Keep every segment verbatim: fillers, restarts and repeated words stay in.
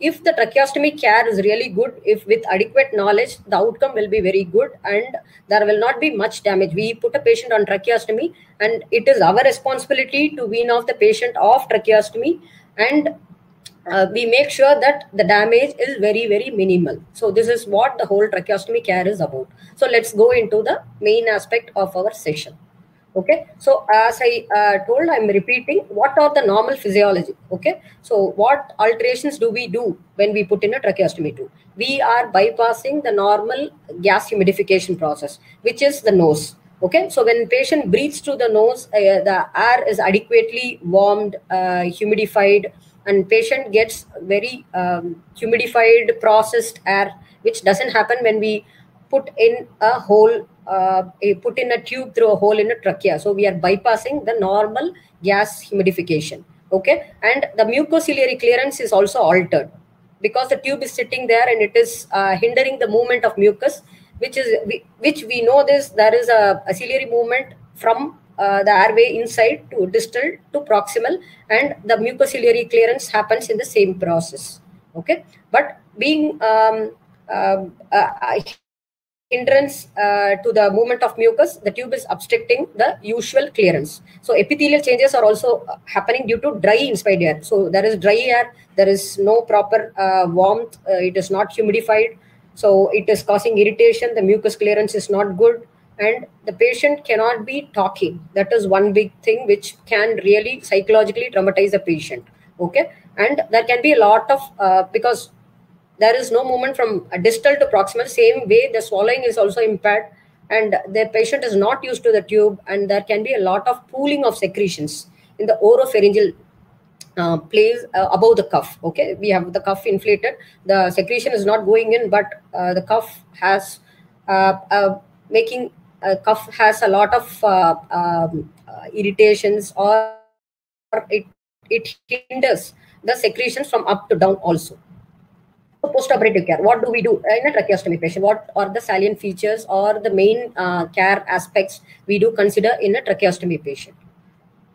if the tracheostomy care is really good, if with adequate knowledge, the outcome will be very good and there will not be much damage. We put a patient on tracheostomy and it is our responsibility to wean off the patient off tracheostomy, and uh, we make sure that the damage is very, very minimal. So this is what the whole tracheostomy care is about. So let's go into the main aspect of our session. Okay, so as I uh, told, I'm repeating, what are the normal physiology? Okay, so what alterations do we do when we put in a tracheostomy tube? We are bypassing the normal gas humidification process, which is the nose. Okay, so when patient breathes through the nose, uh, the air is adequately warmed, uh, humidified, and patient gets very um, humidified, processed air, which doesn't happen when we put in a hole, uh, put in a tube through a hole in a trachea. So we are bypassing the normal gas humidification. Okay. And the mucociliary clearance is also altered because the tube is sitting there and it is uh, hindering the movement of mucus, which is, which we know this, there is a, a ciliary movement from uh, the airway inside to distal to proximal, and the mucociliary clearance happens in the same process. Okay. But being, um, uh, uh, hindrance uh, to the movement of mucus, the tube is obstructing the usual clearance. So epithelial changes are also happening due to dry inspired air. So there is dry air, there is no proper uh, warmth, uh, it is not humidified. So it is causing irritation, the mucus clearance is not good, and the patient cannot be talking. That is one big thing which can really psychologically traumatize the patient. Okay, and there can be a lot of, uh, because there is no movement from distal to proximal, same way the swallowing is also impaired and the patient is not used to the tube, and there can be a lot of pooling of secretions in the oropharyngeal uh, place uh, above the cuff. Okay, we have the cuff inflated, the secretion is not going in, but uh, the cuff has uh, uh, making uh, cuff has a lot of uh, um, uh, irritations, or it, it hinders the secretions from up to down also. So post-operative care, what do we do in a tracheostomy patient? What are the salient features or the main uh, care aspects we do consider in a tracheostomy patient?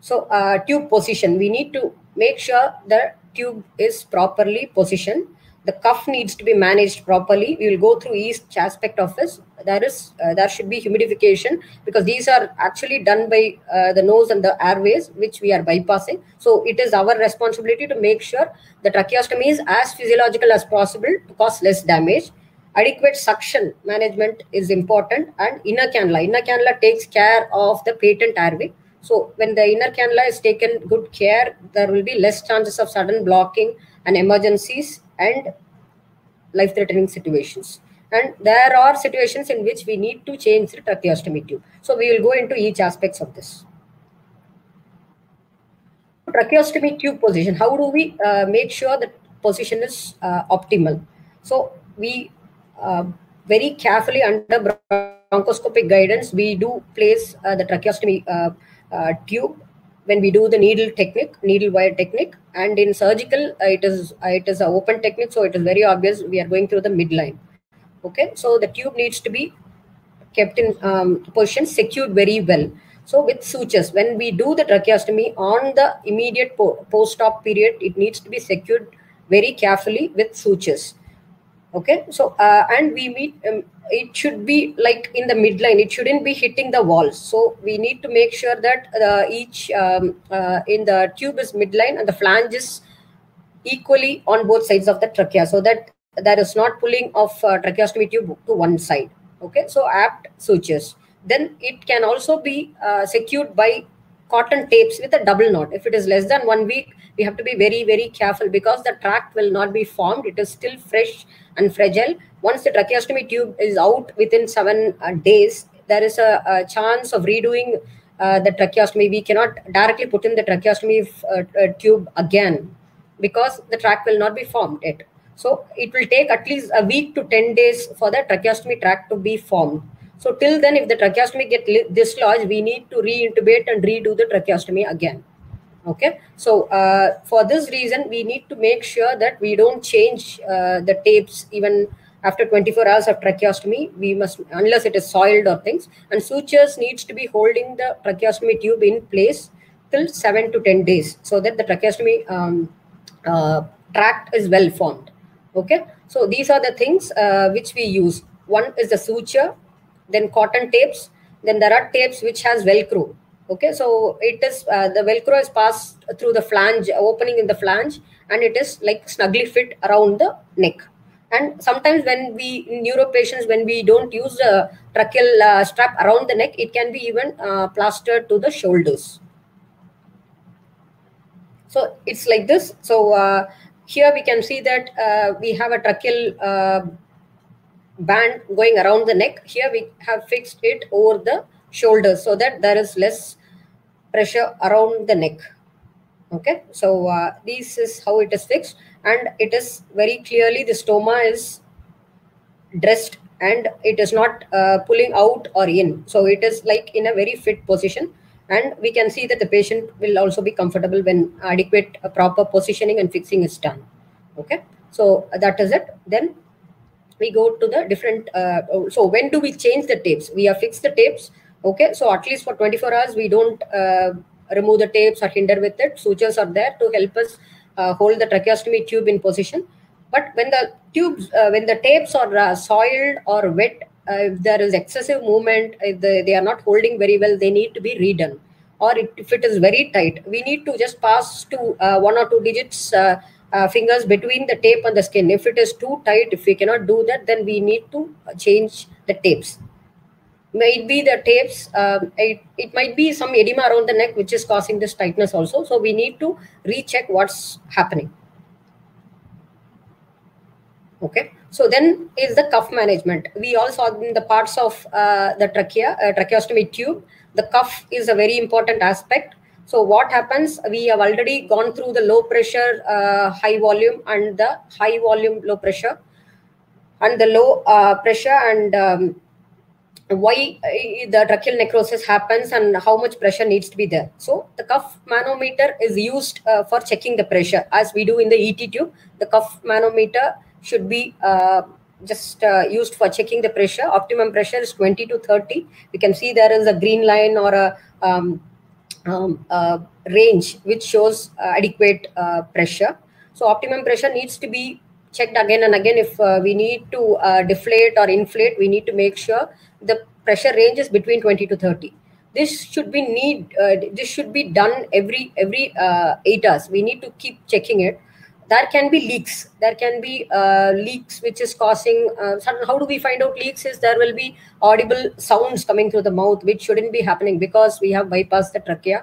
So uh, tube position, we need to make sure the tube is properly positioned. The cuff needs to be managed properly. We will go through each aspect of this. There is, uh, there should be humidification, because these are actually done by uh, the nose and the airways, which we are bypassing. So it is our responsibility to make sure the tracheostomy is as physiological as possible to cause less damage. Adequate suction management is important, and inner cannula. Inner cannula takes care of the patent airway. So when the inner cannula is taken good care, there will be less chances of sudden blocking and emergencies and life-threatening situations. And there are situations in which we need to change the tracheostomy tube. So we will go into each aspects of this. Tracheostomy tube position. How do we uh, make sure that position is uh, optimal? So we uh, very carefully, under bronchoscopic guidance, we do place uh, the tracheostomy uh, uh, tube when we do the needle technique, needle wire technique, and in surgical, uh, it is uh, it is an open technique, so it is very obvious we are going through the midline. Okay, so the tube needs to be kept in um, position, secured very well. So with sutures, when we do the tracheostomy on the immediate po post-op period, it needs to be secured very carefully with sutures. Okay, so uh, and we meet, um, it should be like in the midline, it shouldn't be hitting the walls. So we need to make sure that uh, each um, uh, in the tube is midline and the flange is equally on both sides of the trachea, so that there is not pulling of uh, tracheostomy tube to one side. Okay, so apt sutures. Then it can also be uh, secured by cotton tapes with a double knot. If it is less than one week, we have to be very, very careful because the tract will not be formed. It is still fresh and fragile. Once the tracheostomy tube is out within seven uh, days, there is a, a chance of redoing uh, the tracheostomy. We cannot directly put in the tracheostomy uh, uh, tube again because the tract will not be formed yet. So it will take at least a week to ten days for the tracheostomy tract to be formed. So till then, if the tracheostomy gets dislodged, we need to reintubate and redo the tracheostomy again. Okay, so uh, for this reason, we need to make sure that we don't change uh, the tapes even after twenty-four hours of tracheostomy. We must, unless it is soiled or things, and sutures needs to be holding the tracheostomy tube in place till seven to ten days so that the tracheostomy um, uh, tract is well formed. Okay, so these are the things uh, which we use. One is the suture, then cotton tapes, then there are tapes which has velcro. Okay, so it is uh, the velcro is passed through the flange opening in the flange, and it is like snugly fit around the neck. And sometimes when we in neuro patients, when we don't use the tracheal uh, strap around the neck, it can be even uh, plastered to the shoulders. So it's like this. So uh, here we can see that uh, we have a tracheal uh, band going around the neck. Here we have fixed it over the shoulders so that there is less pressure around the neck. Okay, so uh, this is how it is fixed, and it is very clearly the stoma is dressed and it is not uh, pulling out or in. So it is like in a very fit position, and we can see that the patient will also be comfortable when adequate uh, proper positioning and fixing is done. Okay, so that is it. Then we go to the different, uh, so when do we change the tapes? We have fixed the tapes, okay, so at least for twenty-four hours, we don't uh, remove the tapes or hinder with it. Sutures are there to help us uh, hold the tracheostomy tube in position. But when the tubes, uh, when the tapes are uh, soiled or wet, uh, if there is excessive movement, if they, they are not holding very well, they need to be redone. Or it, if it is very tight, we need to just pass to uh, one or two digits uh, Uh, fingers between the tape and the skin. If it is too tight, if we cannot do that, then we need to change the tapes. Might be the tapes, uh, it, it might be some edema around the neck which is causing this tightness also. So we need to recheck what's happening. Okay, so then is the cuff management. We all saw in the parts of uh, the trachea, uh, tracheostomy tube, the cuff is a very important aspect. So what happens, we have already gone through the low pressure, uh, high volume and the high volume, low pressure and the low uh, pressure and um, why the tracheal necrosis happens and how much pressure needs to be there. So the cuff manometer is used uh, for checking the pressure as we do in the E T tube. The cuff manometer should be uh, just uh, used for checking the pressure. Optimum pressure is twenty to thirty. We can see there is a green line or a um, Um, uh, range which shows uh, adequate uh, pressure. So optimum pressure needs to be checked again and again. If uh, we need to uh, deflate or inflate, we need to make sure the pressure range is between twenty to thirty. This should be need. Uh, this should be done every every uh, eight hours. We need to keep checking it. There can be leaks. There can be uh, leaks which is causing. Uh, how do we find out leaks? Is there will be audible sounds coming through the mouth which shouldn't be happening because we have bypassed the trachea,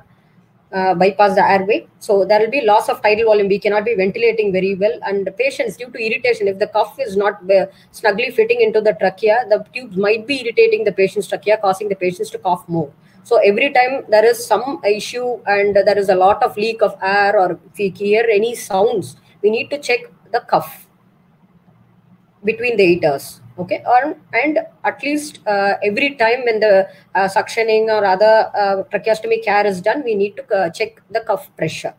uh, bypassed the airway. So there will be loss of tidal volume. We cannot be ventilating very well, and the patients due to irritation. If the cuff is not uh, snugly fitting into the trachea, the tubes might be irritating the patient's trachea, causing the patients to cough more. So every time there is some issue and there is a lot of leak of air, or if we hear any sounds, we need to check the cuff between the eight hours, okay? Or, and at least uh, every time when the uh, suctioning or other uh, tracheostomy care is done, we need to uh, check the cuff pressure,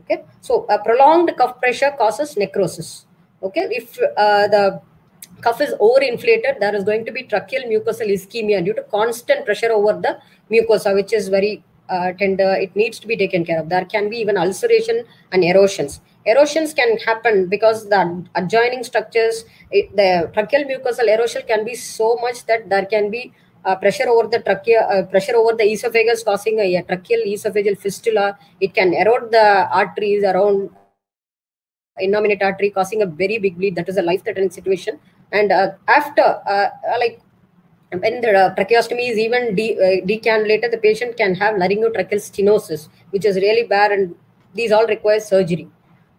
okay? So uh, prolonged cuff pressure causes necrosis, okay? If uh, the cuff is overinflated, there is going to be tracheal mucosal ischemia due to constant pressure over the mucosa, which is very uh, tender. It needs to be taken care of. There can be even ulceration and erosions. Erosions can happen because the adjoining structures, the tracheal mucosal erosion can be so much that there can be uh, pressure over the trachea, uh, pressure over the esophagus causing a, a tracheal esophageal fistula. It can erode the arteries around innominate artery, causing a very big bleed. That is a life-threatening situation. And uh, after, uh, like when the uh, tracheostomy is even de uh, decannulated, the patient can have laryngotracheal stenosis, which is really bad, and these all require surgery.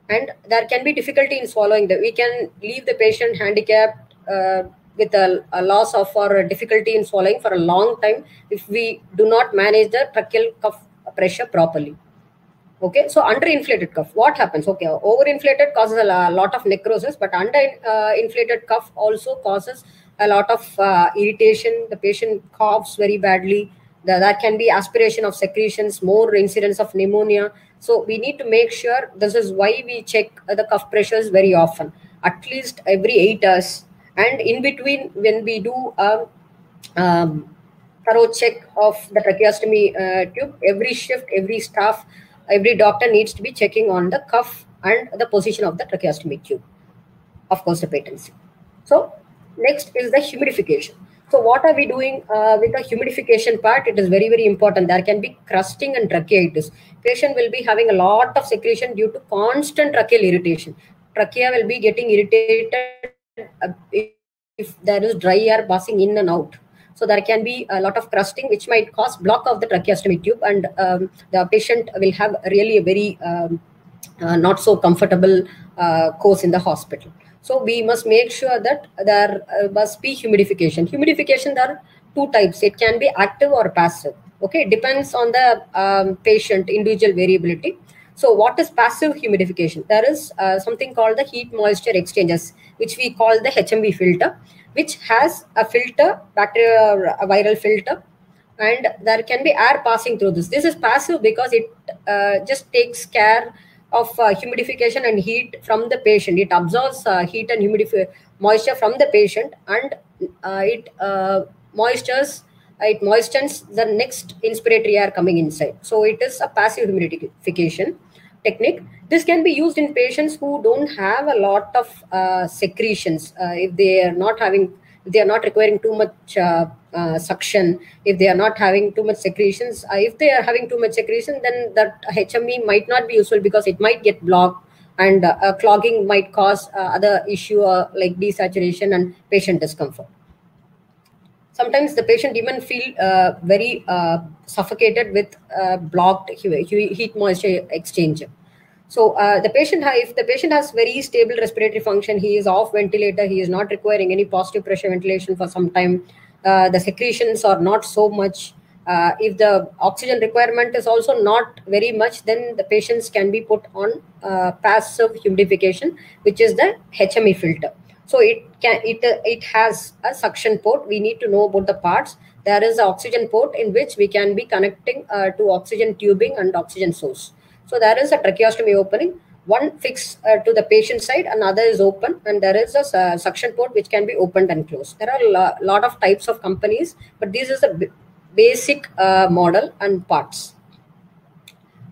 And there can be difficulty in swallowing. The, we can leave the patient handicapped uh, with a, a loss of or a difficulty in swallowing for a long time if we do not manage the tracheal cuff pressure properly. Okay, so underinflated cuff, what happens? Okay, overinflated causes a lot of necrosis, but underinflated uh, cuff also causes a lot of uh, irritation. The patient coughs very badly. That can be aspiration of secretions, more incidence of pneumonia. So we need to make sure, this is why we check the cuff pressures very often, at least every eight hours. And in between, when we do a um, thorough check of the tracheostomy uh, tube, every shift, every staff, every doctor needs to be checking on the cuff and the position of the tracheostomy tube. of constipatancy. So next is the humidification. So what are we doing uh, with the humidification part? It is very, very important. There can be crusting and tracheitis. Patient will be having a lot of secretion due to constant tracheal irritation. Trachea will be getting irritated if there is dry air passing in and out. So there can be a lot of crusting, which might cause block of the tracheostomy tube, and um, the patient will have really a very um, uh, not so comfortable uh, course in the hospital. So we must make sure that there uh, must be humidification. Humidification, there are two types. It can be active or passive. Okay, it depends on the um, patient, individual variability. So what is passive humidification? There is uh, something called the heat moisture exchangers, which we call the H M B filter, which has a filter, bacterial or a viral filter, and there can be air passing through this. This is passive because it uh, just takes care of uh, humidification and heat from the patient. It absorbs uh, heat and humidif moisture from the patient, and uh, it uh, moistures, it moistens the next inspiratory air coming inside. So it is a passive humidification technique. This can be used in patients who don't have a lot of uh, secretions. Uh, if they are not having, if they are not requiring too much uh, uh, suction, if they are not having too much secretions, uh, if they are having too much secretion, then that H M B might not be useful because it might get blocked, and uh, uh, clogging might cause uh, other issue uh, like desaturation and patient discomfort. Sometimes the patient even feel uh, very uh, suffocated with uh, blocked heat moisture exchanger. So uh, the patient, if the patient has very stable respiratory function, he is off ventilator, he is not requiring any positive pressure ventilation for some time, uh, the secretions are not so much. Uh, if the oxygen requirement is also not very much, then the patients can be put on uh, passive humidification, which is the H M E filter. So it can it uh, it has a suction port. We need to know about the parts. There is an oxygen port in which we can be connecting uh, to oxygen tubing and oxygen source. So there is a tracheostomy opening. One fixed uh, to the patient side, another is open, and there is a uh, suction port which can be opened and closed. There are a lo lot of types of companies, but this is the basic uh, model and parts.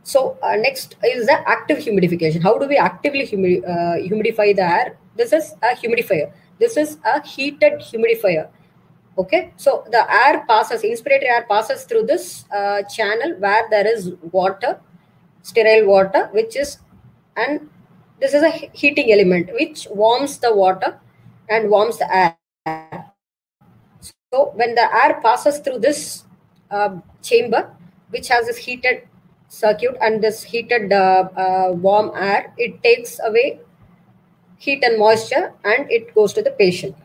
So uh, next is the active humidification. How do we actively humi uh, humidify the air? This is a humidifier. This is a heated humidifier. Okay, so the air passes, inspiratory air passes through this uh, channel where there is water, sterile water, which is, and this is a heating element which warms the water and warms the air. So when the air passes through this uh, chamber, which has this heated circuit and this heated uh, uh, warm air, it takes away heat and moisture, and it goes to the patient.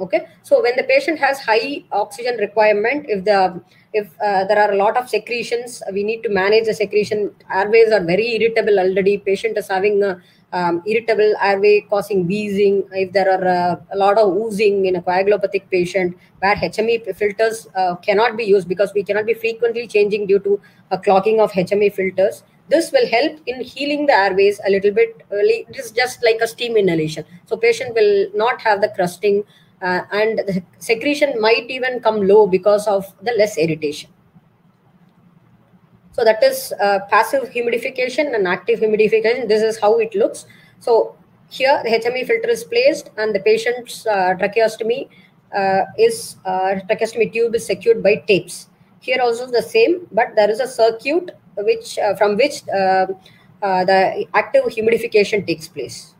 Okay, so when the patient has high oxygen requirement, if the if uh, there are a lot of secretions, we need to manage the secretion. Airways are very irritable already. Patient is having a, um, irritable airway causing wheezing. If there are uh, a lot of oozing in a coagulopathic patient where H M E filters uh, cannot be used because we cannot be frequently changing due to a clogging of H M E filters. This will help in healing the airways a little bit early. It is just like a steam inhalation. So patient will not have the crusting, Uh, and the secretion might even come low because of the less irritation. So that is uh, passive humidification and active humidification. This is how it looks. So here the H M E filter is placed, and the patient's uh, tracheostomy uh, is uh, tracheostomy tube is secured by tapes. Here also the same, but there is a circuit which uh, from which uh, uh, the active humidification takes place.